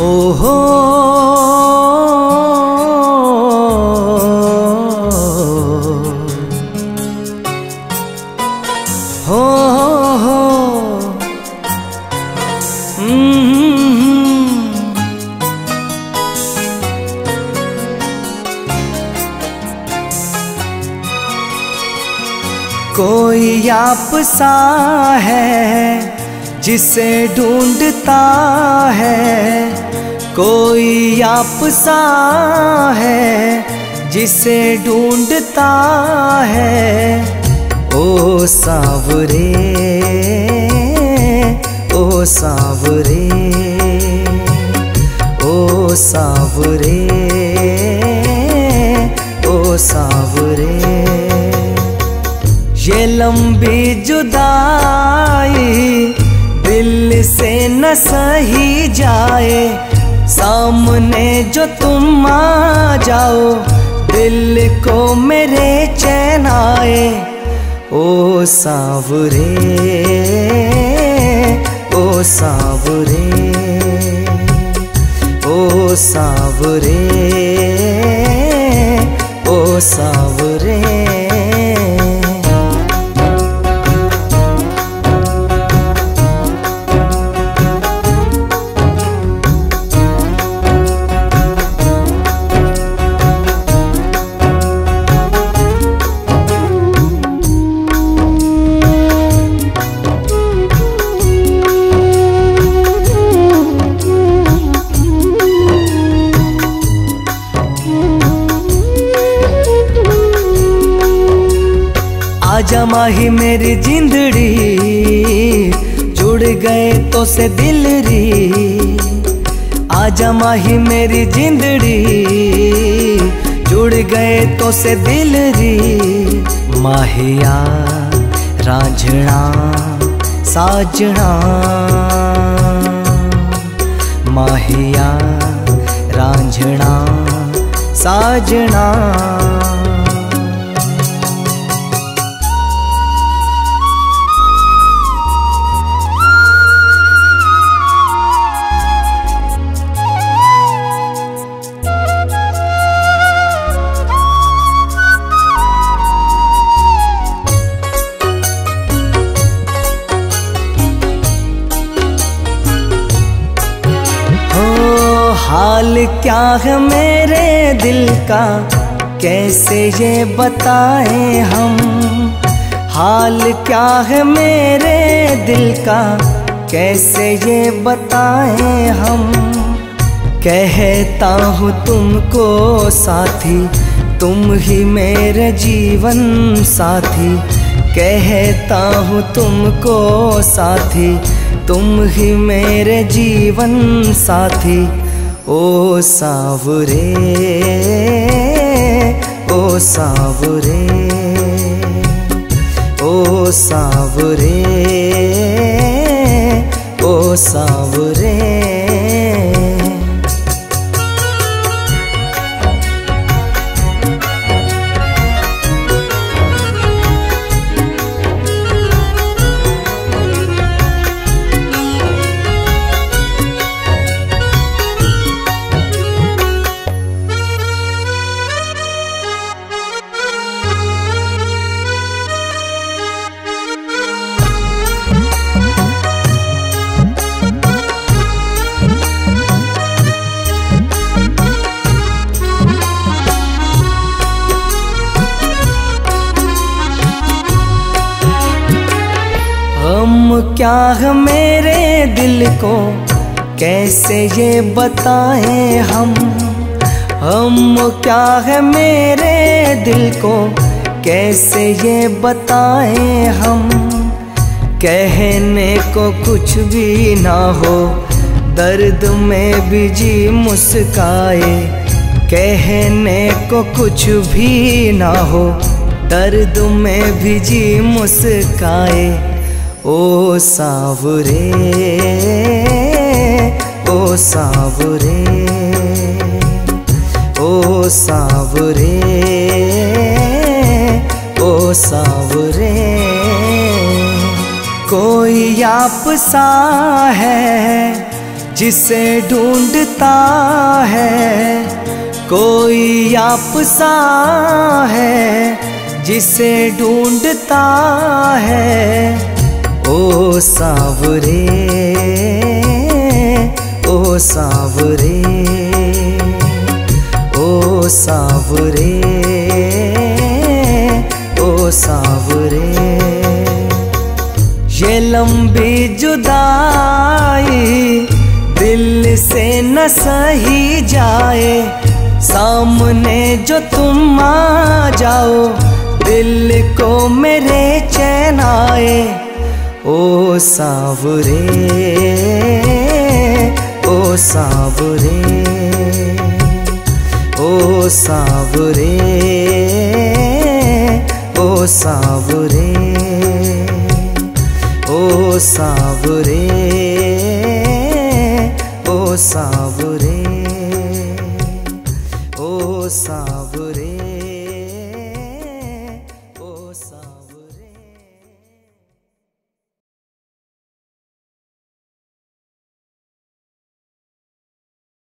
ओहो हो हो कोई आपसा है जिसे ढूंढता है, कोई आपसा है जिसे ढूंढता है। ओ सांवरे ओ सांवरे ओ सांवरे, ये लंबी जुदाई दिल से न सही जाए, सामने जो तुम आ जाओ दिल को मेरे चैन आए। ओ सांवरे ओ सांवरे ओ सांवरे। आजा माही मेरी जिंदड़ी जुड़ गए तो से दिल री, आजा माही मेरी जिंदड़ी जुड़ गए तो से दिल री। माहिया रांझणा साजना, माहिया रांझणा साजना। हाल क्या है मेरे दिल का कैसे ये बताएं हम, हाल क्या है मेरे दिल का कैसे ये बताएं हम। कहता हूँ तुमको साथी तुम ही मेरे जीवन साथी, कहता हूँ तुमको साथी तुम ही मेरे जीवन साथी। ओ सांवरे ओ सांवरे ओ सांवरे। गम क्या है मेरे दिल को कैसे ये बताएं हम, हम क्या है मेरे दिल को कैसे ये बताएं हम। कहने को कुछ भी ना हो दर्द में भी जी मुस्काए, कहने को कुछ भी ना हो दर्द में भी जी मुस्काए। ओ सांवरे ओ सांवरे ओ सांवरे। कोई आपसा है जिसे ढूंढता है कोई आपसा है, जिसे ढूंढता है। ओ सांवरे, ओ सांवरे, ओ सांवरे, ओ सांवरे। ये लंबी जुदाई दिल से न सही जाए, सामने जो तुम आ जाओ दिल को मेरे चैन आए। ओ सांवरे, ओ सांवरे, ओ सांवरे, ओ सांवरे, ओ सांवरे, ओ सांवरे, ओ सांवरे।